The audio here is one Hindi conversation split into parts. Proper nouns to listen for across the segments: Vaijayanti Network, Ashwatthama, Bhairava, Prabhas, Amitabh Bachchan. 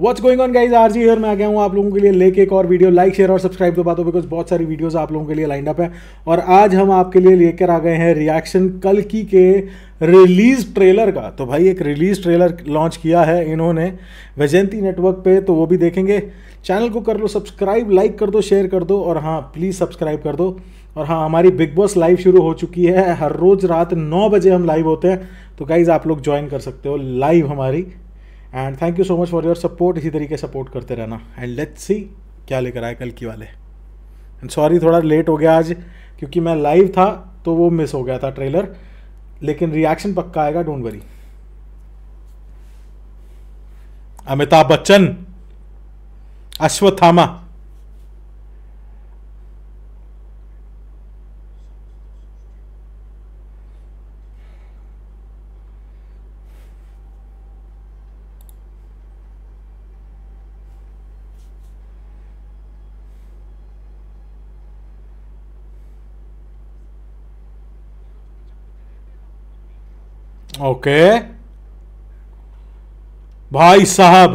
What's going on guys, RG here, मैं आ गया हूँ आप लोगों के लिए लेके एक और वीडियो। लाइक शेयर और सब्सक्राइब तो बातों, बिकॉज बहुत सारी वीडियोस आप लोगों के लिए लाइंड अप है। और आज हम आपके लिए लेकर आ गए हैं रिएक्शन कल की के रिलीज ट्रेलर का। तो भाई एक रिलीज ट्रेलर लॉन्च किया है इन्होंने वैजयंती नेटवर्क पे, तो वो भी देखेंगे। चैनल को कर लो सब्सक्राइब, लाइक कर दो, शेयर कर दो, और हाँ प्लीज़ सब्सक्राइब कर दो। और हाँ, हमारी बिग बॉस लाइव शुरू हो चुकी है, हर रोज़ रात 9 बजे हम लाइव होते हैं, तो गाइज़ आप लोग ज्वाइन कर सकते हो लाइव हमारी। And thank you so much for your support, इसी तरीके सपोर्ट करते रहना। एंड लेट्स सी क्या लेकर आए कल की वाले। एंड सॉरी थोड़ा लेट हो गया आज, क्योंकि मैं लाइव था तो वो मिस हो गया था ट्रेलर, लेकिन रिएक्शन पक्का आएगा, don't worry. Amitabh Bachchan, Ashwatthama, okay भाई साहब,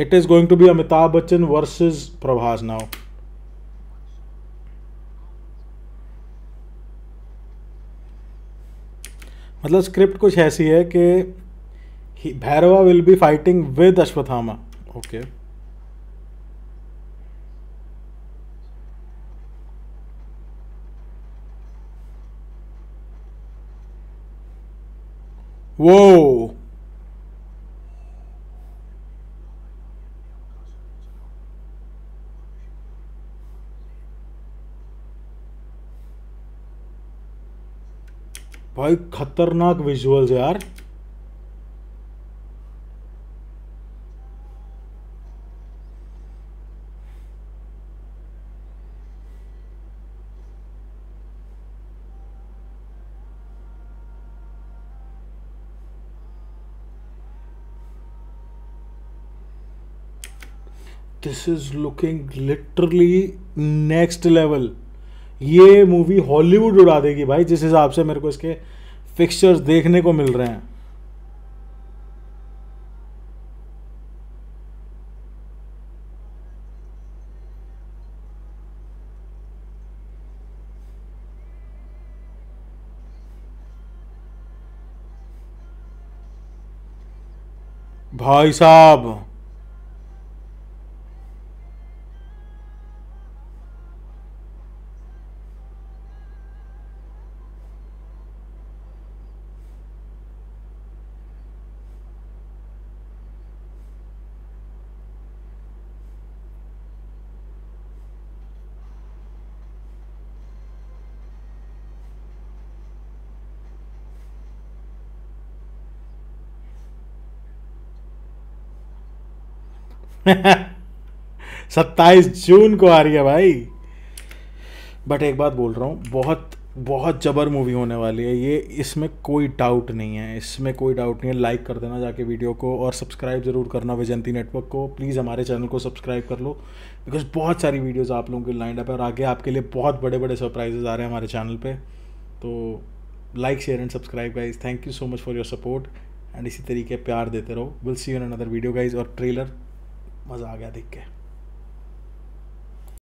it is going to be Amitabh Bachchan versus Prabhas now. मतलब स्क्रिप्ट कुछ ऐसी है कि Bhairava will be fighting with Ashwatthama. Okay वो भाई खतरनाक विजुअल्स यार। This is looking literally next level. ये मूवी हॉलीवुड उड़ा देगी भाई, जिस हिसाब से मेरे को इसके फिक्स्चर्स देखने को मिल रहे हैं। भाई साहब 27 जून को आ रही है भाई। बट एक बात बोल रहा हूँ, बहुत बहुत जबर मूवी होने वाली है ये, इसमें कोई डाउट नहीं है, इसमें कोई डाउट नहीं है। लाइक कर देना जाके वीडियो को, और सब्सक्राइब ज़रूर करना वैजयंती नेटवर्क को। प्लीज़ हमारे चैनल को सब्सक्राइब कर लो, बिकॉज बहुत सारी वीडियोज़ आप लोगों के लाइंड अप है, और आगे आपके लिए बहुत बड़े बड़े सरप्राइजेज आ रहे हैं हमारे चैनल पर। तो like share and subscribe guys, thank you so much for your support. And इसी तरीके प्यार देते रहो। Will see you in another video guys. और ट्रेलर मज़ा आ गया देख के।